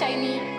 and shiny.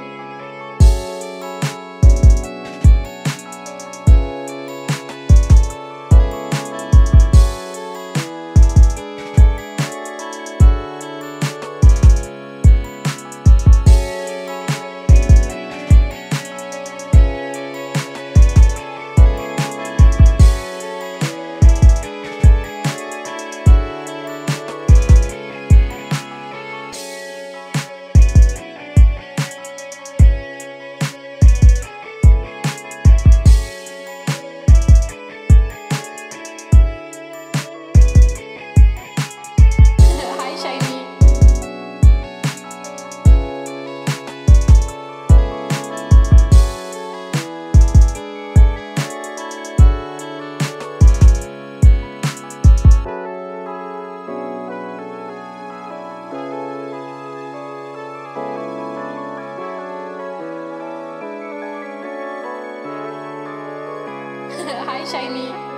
Shiny.